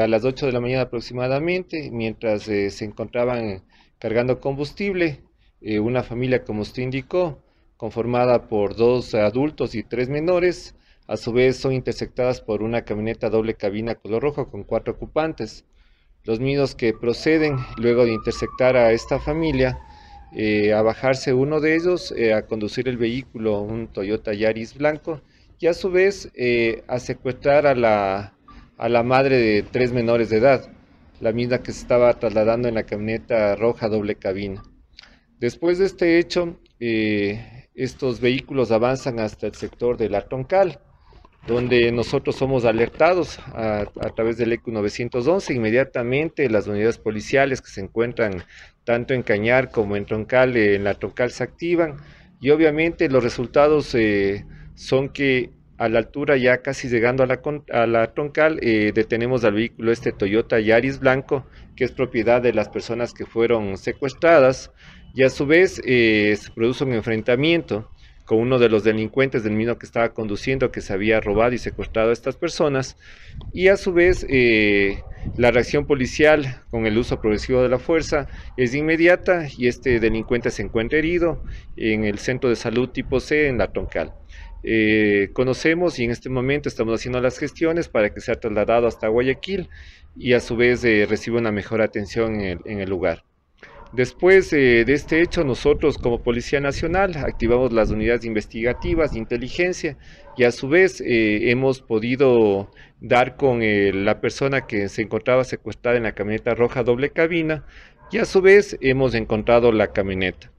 a las 8 de la mañana aproximadamente, mientras se encontraban cargando combustible, una familia, como usted indicó, conformada por 2 adultos y 3 menores, a su vez son interceptadas por una camioneta doble cabina color rojo con 4 ocupantes, los mismos que proceden, luego de interceptar a esta familia, a bajarse uno de ellos, a conducir el vehículo, un Toyota Yaris blanco, y a su vez a secuestrar a la madre de 3 menores de edad, la misma que se estaba trasladando en la camioneta roja doble cabina. Después de este hecho, estos vehículos avanzan hasta el sector de La Troncal, donde nosotros somos alertados a través del ECU-911. Inmediatamente las unidades policiales que se encuentran tanto en Cañar como en La Troncal se activan, y obviamente los resultados son que a la altura, ya casi llegando a la Troncal, detenemos al vehículo este Toyota Yaris blanco, que es propiedad de las personas que fueron secuestradas, y a su vez se produce un enfrentamiento con uno de los delincuentes, del mismo que estaba conduciendo, que se había robado y secuestrado a estas personas, y a su vez la reacción policial, con el uso progresivo de la fuerza, es inmediata, y este delincuente se encuentra herido en el centro de salud tipo C en La Troncal. Conocemos, y en este momento estamos haciendo las gestiones para que sea trasladado hasta Guayaquil, y a su vez reciba una mejor atención en el lugar. Después de este hecho, nosotros como Policía Nacional activamos las unidades investigativas de inteligencia, y a su vez hemos podido dar con la persona que se encontraba secuestrada en la camioneta roja doble cabina, y a su vez hemos encontrado la camioneta.